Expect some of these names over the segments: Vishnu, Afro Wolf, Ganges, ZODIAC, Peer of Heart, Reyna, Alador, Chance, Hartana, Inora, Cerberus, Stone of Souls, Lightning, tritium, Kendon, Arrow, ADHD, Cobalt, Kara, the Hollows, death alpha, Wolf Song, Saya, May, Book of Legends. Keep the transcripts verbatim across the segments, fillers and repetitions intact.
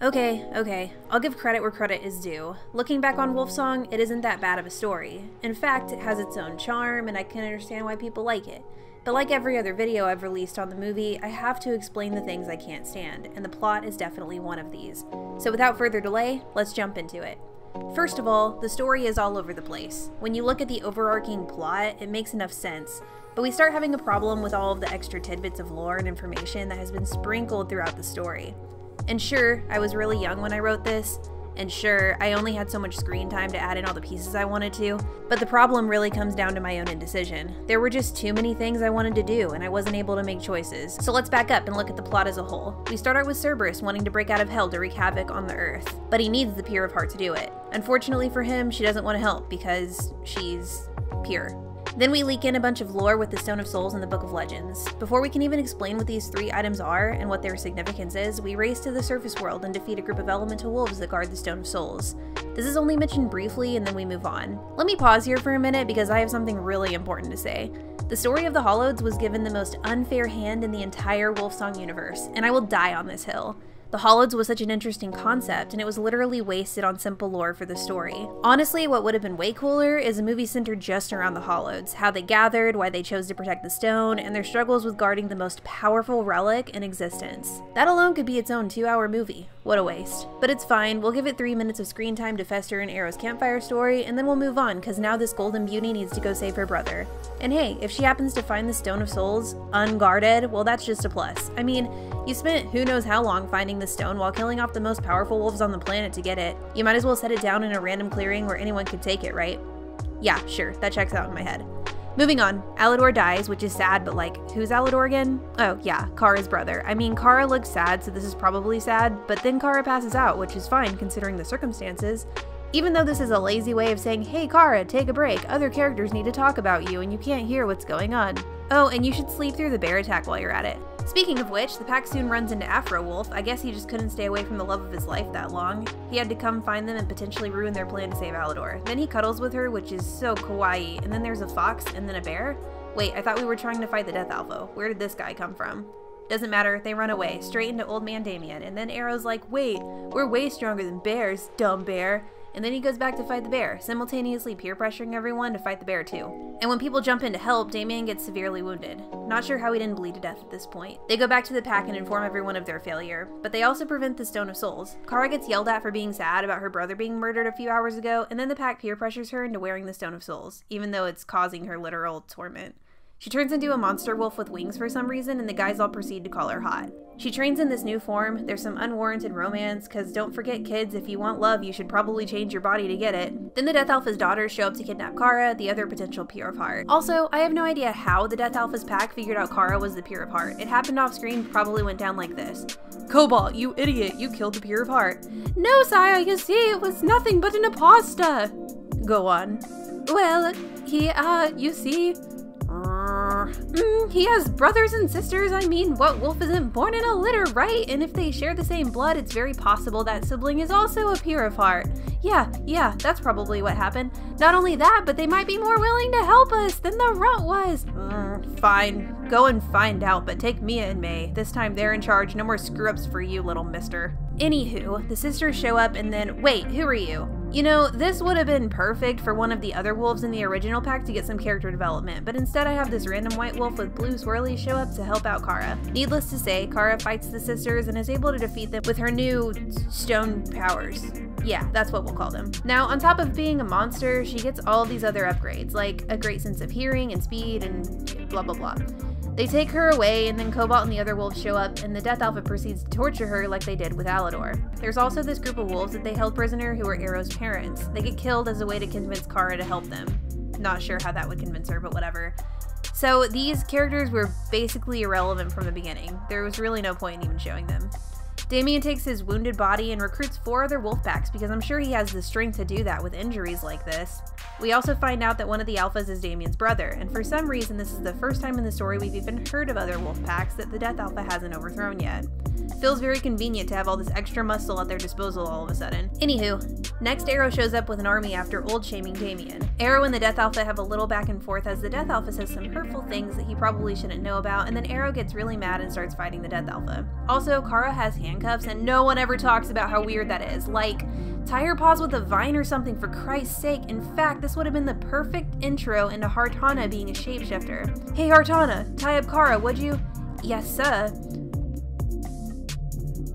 Okay, okay. I'll give credit where credit is due. Looking back on Wolf Song, it isn't that bad of a story. In fact, it has its own charm, and I can understand why people like it. But like every other video I've released on the movie, I have to explain the things I can't stand, and the plot is definitely one of these. So without further delay, let's jump into it. First of all, the story is all over the place. When you look at the overarching plot, it makes enough sense. But we start having a problem with all of the extra tidbits of lore and information that has been sprinkled throughout the story. And sure, I was really young when I wrote this, and sure, I only had so much screen time to add in all the pieces I wanted to, but the problem really comes down to my own indecision. There were just too many things I wanted to do, and I wasn't able to make choices. So let's back up and look at the plot as a whole. We start out with Cerberus wanting to break out of hell to wreak havoc on the earth, but he needs the Peer of Heart to do it. Unfortunately for him, she doesn't want to help because she's pure. Then we leak in a bunch of lore with the Stone of Souls and the Book of Legends. Before we can even explain what these three items are and what their significance is, we race to the surface world and defeat a group of elemental wolves that guard the Stone of Souls. This is only mentioned briefly and then we move on. Let me pause here for a minute because I have something really important to say. The story of the Hollows was given the most unfair hand in the entire Wolf Song universe, and I will die on this hill. The Hollows was such an interesting concept, and it was literally wasted on simple lore for the story. Honestly, what would have been way cooler is a movie centered just around the Hollows, how they gathered, why they chose to protect the stone, and their struggles with guarding the most powerful relic in existence. That alone could be its own two-hour movie. What a waste. But it's fine, we'll give it three minutes of screen time to fester in Arrow's campfire story, and then we'll move on, because now this golden beauty needs to go save her brother. And hey, if she happens to find the Stone of Souls unguarded, well, that's just a plus. I mean, you spent who knows how long finding the stone while killing off the most powerful wolves on the planet to get it. You might as well set it down in a random clearing where anyone could take it, right? Yeah, sure, that checks out in my head. Moving on, Alador dies, which is sad, but like, who's Alador again? Oh yeah, Kara's brother. I mean, Kara looks sad, so this is probably sad, but then Kara passes out, which is fine considering the circumstances. Even though this is a lazy way of saying, hey Kara, take a break, other characters need to talk about you and you can't hear what's going on. Oh, and you should sleep through the bear attack while you're at it. Speaking of which, the pack soon runs into Afro Wolf. I guess he just couldn't stay away from the love of his life that long. He had to come find them and potentially ruin their plan to save Alador. Then he cuddles with her, which is so kawaii, and then there's a fox and then a bear? Wait, I thought we were trying to fight the Death Alpha. Where did this guy come from? Doesn't matter, they run away, straight into old man Damien, and then Arrow's like, wait, we're way stronger than bears, dumb bear. And then he goes back to fight the bear, simultaneously peer pressuring everyone to fight the bear too. And when people jump in to help, Damien gets severely wounded. Not sure how he didn't bleed to death at this point. They go back to the pack and inform everyone of their failure, but they also prevent the Stone of Souls. Kara gets yelled at for being sad about her brother being murdered a few hours ago, and then the pack peer pressures her into wearing the Stone of Souls, even though it's causing her literal torment. She turns into a monster wolf with wings for some reason, and the guys all proceed to call her hot. She trains in this new form. There's some unwarranted romance, cause don't forget kids, if you want love, you should probably change your body to get it. Then the Death Alpha's daughters show up to kidnap Kara, the other potential Peer of Heart. Also, I have no idea how the Death Alpha's pack figured out Kara was the Peer of Heart. It happened off screen, probably went down like this. Cobalt, you idiot, you killed the Peer of Heart. No, Saya, you see, it was nothing but an imposter. Go on. Well, he, uh, you see, Mm, he has brothers and sisters. I mean, what wolf isn't born in a litter, right? And if they share the same blood, it's very possible that sibling is also a Peer of Heart. Yeah, yeah, that's probably what happened. Not only that, but they might be more willing to help us than the runt was. Mm, fine. Go and find out, but take Mia and May. This time they're in charge. No more screw-ups for you, little mister. Anywho, the sisters show up and then, wait, who are you? You know, this would have been perfect for one of the other wolves in the original pack to get some character development, but instead I have this random white wolf with blue swirlies show up to help out Kara. Needless to say, Kara fights the sisters and is able to defeat them with her new stone powers. Yeah, that's what we'll call them. Now, on top of being a monster, she gets all these other upgrades, like a great sense of hearing and speed and blah blah blah. They take her away, and then Cobalt and the other wolves show up, and the Death Alpha proceeds to torture her like they did with Alador. There's also this group of wolves that they held prisoner who were Arrow's parents. They get killed as a way to convince Kara to help them. Not sure how that would convince her, but whatever. So these characters were basically irrelevant from the beginning. There was really no point in even showing them. Damien takes his wounded body and recruits four other wolf packs because I'm sure he has the strength to do that with injuries like this. We also find out that one of the alphas is Damien's brother, and for some reason this is the first time in the story we've even heard of other wolf packs that the Death Alpha hasn't overthrown yet. Feels very convenient to have all this extra muscle at their disposal all of a sudden. Anywho, next Arrow shows up with an army after old shaming Damien. Arrow and the Death Alpha have a little back and forth as the Death Alpha says some hurtful things that he probably shouldn't know about, and then Arrow gets really mad and starts fighting the Death Alpha. Also, Kara has hand handcuffs, and no one ever talks about how weird that is. Like, tie her paws with a vine or something, for Christ's sake. In fact, this would have been the perfect intro into Hartana being a shapeshifter. Hey Hartana, tie up Kara, would you? Yes, sir.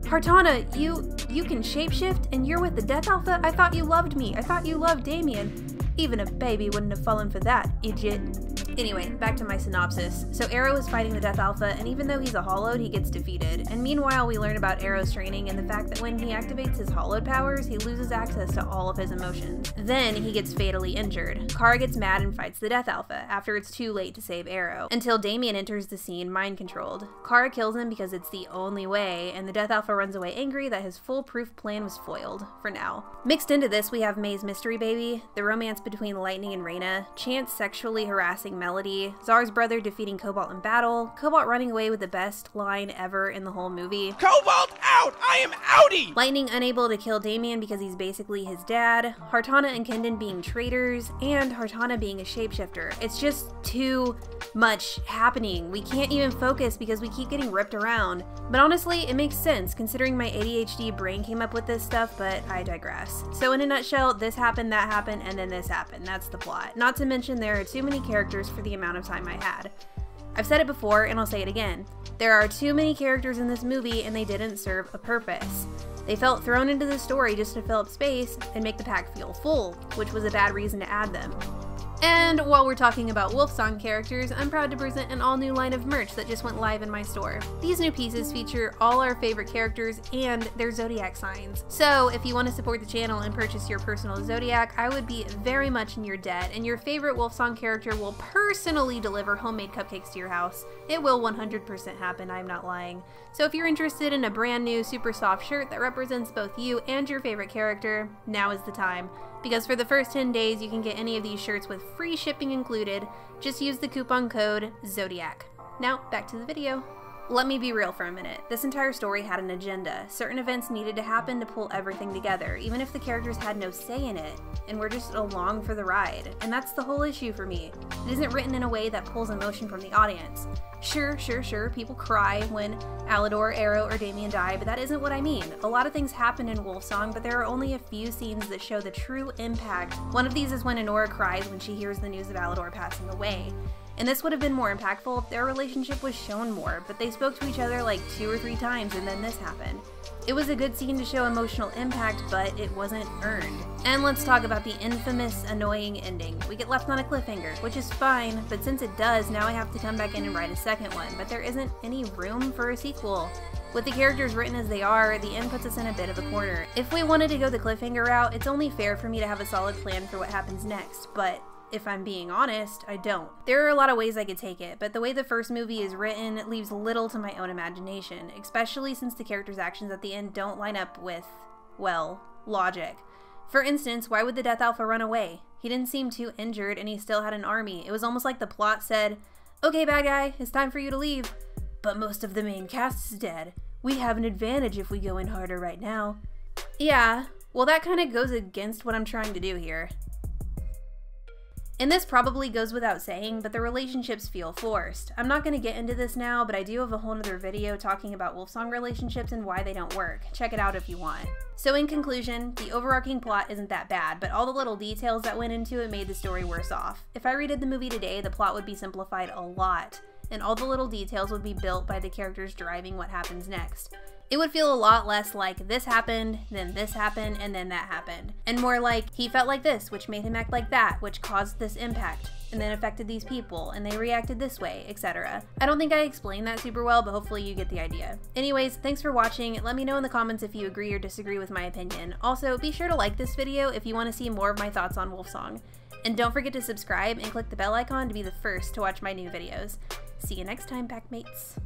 Hartana, you, you can shapeshift, and you're with the Death Alpha? I thought you loved me. I thought you loved Damien. Even a baby wouldn't have fallen for that, idiot. Anyway, back to my synopsis. So Arrow is fighting the Death Alpha, and even though he's a hollowed, he gets defeated. And meanwhile, we learn about Arrow's training and the fact that when he activates his hollowed powers, he loses access to all of his emotions. Then he gets fatally injured. Kara gets mad and fights the Death Alpha, after it's too late to save Arrow, until Damien enters the scene mind-controlled. Kara kills him because it's the only way, and the Death Alpha runs away angry that his foolproof plan was foiled, for now. Mixed into this, we have May's mystery baby, the romance between Lightning and Reyna, Chance sexually harassing Melody, Zar's brother defeating Cobalt in battle, Cobalt running away with the best line ever in the whole movie. Cobalt out! I am outie! Lightning unable to kill Damien because he's basically his dad, Hartana and Kendon being traitors, and Hartana being a shapeshifter. It's just too much happening. We can't even focus because we keep getting ripped around. But honestly, it makes sense considering my A D H D brain came up with this stuff, but I digress. So in a nutshell, this happened, that happened, and then this happened. That's the plot. Not to mention there are too many characters for the amount of time I had. I've said it before and I'll say it again. There are too many characters in this movie and they didn't serve a purpose. They felt thrown into the story just to fill up space and make the pack feel full, which was a bad reason to add them. And while we're talking about Wolf Song characters, I'm proud to present an all new line of merch that just went live in my store. These new pieces feature all our favorite characters and their zodiac signs. So if you want to support the channel and purchase your personal zodiac, I would be very much in your debt, and your favorite Wolf Song character will personally deliver homemade cupcakes to your house. It will one hundred percent happen, I'm not lying. So if you're interested in a brand new super soft shirt that represents both you and your favorite character, now is the time. Because for the first ten days, you can get any of these shirts with free shipping included. Just use the coupon code Zodiac. Now, back to the video. Let me be real for a minute. This entire story had an agenda. Certain events needed to happen to pull everything together, even if the characters had no say in it, and were just along for the ride. And that's the whole issue for me. It isn't written in a way that pulls emotion from the audience. Sure, sure, sure, people cry when Alador, Arrow, or Damien die, but that isn't what I mean. A lot of things happen in Wolf Song, but there are only a few scenes that show the true impact. One of these is when Inora cries when she hears the news of Alador passing away. And this would have been more impactful if their relationship was shown more, but they spoke to each other like two or three times and then this happened. It was a good scene to show emotional impact, but it wasn't earned. And let's talk about the infamous annoying ending. We get left on a cliffhanger, which is fine, but since it does, now I have to come back in and write a second one, but there isn't any room for a sequel. With the characters written as they are, the end puts us in a bit of a corner. If we wanted to go the cliffhanger route, it's only fair for me to have a solid plan for what happens next, but if I'm being honest, I don't. There are a lot of ways I could take it, but the way the first movie is written leaves little to my own imagination, especially since the characters' actions at the end don't line up with, well, logic. For instance, why would the Death Alpha run away? He didn't seem too injured and he still had an army. It was almost like the plot said, okay bad guy, it's time for you to leave, but most of the main cast is dead. We have an advantage if we go in harder right now. Yeah, well that kind of goes against what I'm trying to do here. And this probably goes without saying, but the relationships feel forced. I'm not going to get into this now, but I do have a whole nother video talking about Wolf Song relationships and why they don't work. Check it out if you want. So in conclusion, the overarching plot isn't that bad, but all the little details that went into it made the story worse off. If I redid the movie today, the plot would be simplified a lot, and all the little details would be built by the characters driving what happens next. It would feel a lot less like this happened, then this happened, and then that happened. And more like, he felt like this, which made him act like that, which caused this impact, and then affected these people, and they reacted this way, et cetera. I don't think I explained that super well, but hopefully you get the idea. Anyways, thanks for watching. Let me know in the comments if you agree or disagree with my opinion. Also, be sure to like this video if you want to see more of my thoughts on Wolf Song. And don't forget to subscribe and click the bell icon to be the first to watch my new videos. See you next time, packmates.